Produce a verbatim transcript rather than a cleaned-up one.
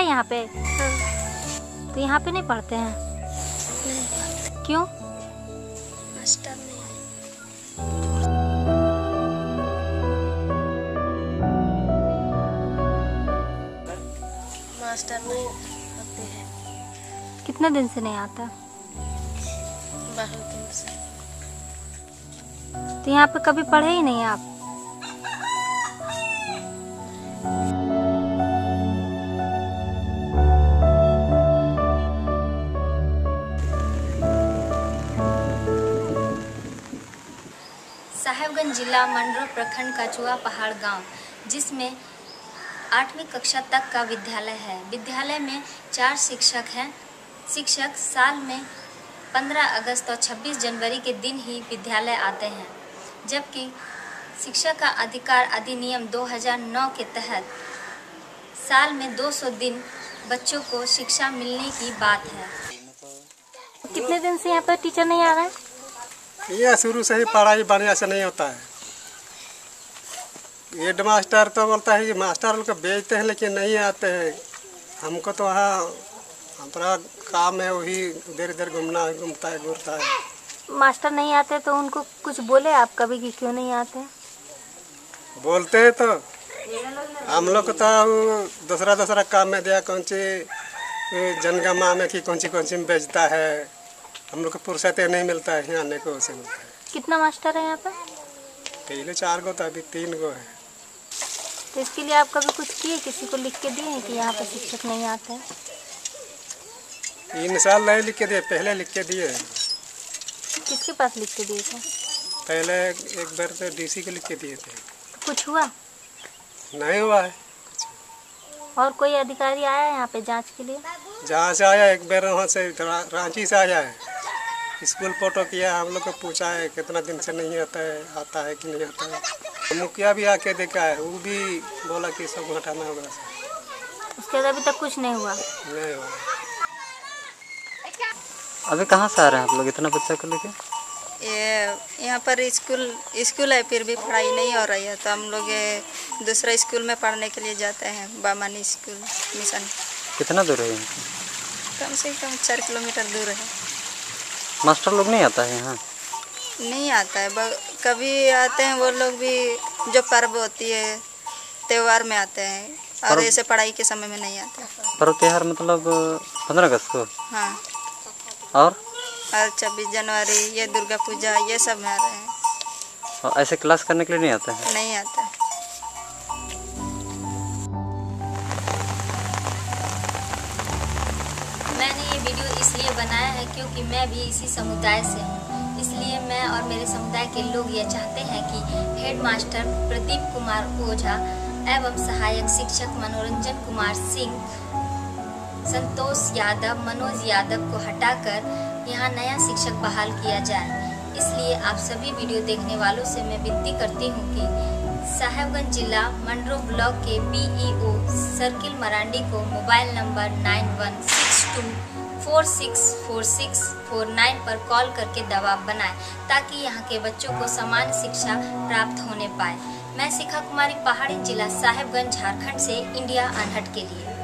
है यहाँ पे? हाँ। तो यहाँ पे नहीं पढ़ते हैं? नहीं। क्यों? मास्टर नहीं। मास्टर नहीं आते हैं। कितने दिन से नहीं आता? बहुत दिन से। तो यहाँ पे कभी पढ़े ही नहीं आप? साहेबगंज जिला मंडरू प्रखंड का चुआ पहाड़ गांव, जिसमें आठवीं कक्षा तक का विद्यालय है। विद्यालय में चार शिक्षक हैं। शिक्षक साल में पंद्रह अगस्त और छब्बीस जनवरी के दिन ही विद्यालय आते हैं, जबकि शिक्षा का अधिकार अधिनियम दो हज़ार नौ के तहत साल में दो सौ दिन बच्चों को शिक्षा मिलने की बात है। कितने दिन से यहाँ पर टीचर नहीं आ रहा है? ये शुरू से ही पढ़ाई बढ़िया से नहीं होता है। हेड मास्टर तो बोलता है कि मास्टर उनको भेजते हैं लेकिन नहीं आते हैं। हमको तो वहाँ हमारा काम है, वही इधर इधर घूमना है, घूमता है घूरता है। मास्टर नहीं आते तो उनको कुछ बोले आप कभी कि क्यों नहीं आते? बोलते हैं तो हम लोग तो दूसरा दूसरा काम में दिया, कौन सी जनगणना में कि कौन सी कौन सी में भेजता है। हम लोग को फुर्सत नहीं मिलता है यहाँ आने को, उसे मिलता है। कितना मास्टर है यहाँ पर? पहले चार गो था, अभी तीन गो है। तो इसके लिए आप कभी कुछ किए, किसी को लिख के दिए कि यहाँ पर शिक्षक नहीं आते हैं? इन साल नहीं लिख के दिए, पहले लिख के दिए। किसके पास लिख के दिए थे? पहले एक बार तो डीसी को लिख के दिए थे। कुछ हुआ? नहीं हुआ है। और कोई अधिकारी आया है यहाँ पे जाँच के लिए? जाँच आया एक बार, वहाँ से रांची से आया है। स्कूल फोटो किया, हम लोग को पूछा है कितना दिन से नहीं आता है, आता है कि नहीं आता है। मुखिया भी आके देखा है, वो भी बोला कि सब हटाना होगा। उसके बाद अभी तक कुछ नहीं हुआ? नहीं हुआ। अभी कहाँ से आ रहे हैं आप लोग इतना बच्चा को लेके? ये यहाँ पर स्कूल स्कूल है, फिर भी पढ़ाई नहीं हो रही है, तो हम लोग दूसरा स्कूल में पढ़ने के लिए जाते हैं, बामानी स्कूल मिशन। कितना दूर है? कम से कम चार किलोमीटर दूर है। मास्टर लोग नहीं आता है यहाँ? नहीं आता है, कभी आते हैं वो लोग भी जो पर्व होती है, त्योहार में आते हैं, और ऐसे पढ़ाई के समय में नहीं आते। पर्व त्योहार मतलब पंद्रह अगस्त को? हाँ। और और छब्बीस जनवरी, ये दुर्गा पूजा, ये सब में आ रहे हैं। और ऐसे क्लास करने के लिए नहीं आते हैं? नहीं आते हैं। मैंने ये वीडियो इसलिए बनाया है क्योंकि मैं भी इसी समुदाय से हूँ। इसलिए मैं और मेरे समुदाय के लोग ये चाहते हैं कि हेड मास्टर प्रदीप कुमार ओझा एवं सहायक शिक्षक मनोरंजन कुमार सिंह, संतोष यादव, मनोज यादव को हटाकर यहाँ नया शिक्षक बहाल किया जाए। इसलिए आप सभी वीडियो देखने वालों से मैं विनती करती हूँ कि साहेबगंज जिला मंडरू ब्लॉक के बीईओ सर्किल मरांडी को mobile number nine one six two four six four six four nine पर कॉल करके दबाव बनाएं, ताकि यहाँ के बच्चों को समान शिक्षा प्राप्त होने पाए। मैं शिखा कुमारी पहाड़ी, जिला साहेबगंज, झारखंड से इंडिया अनहट के लिए।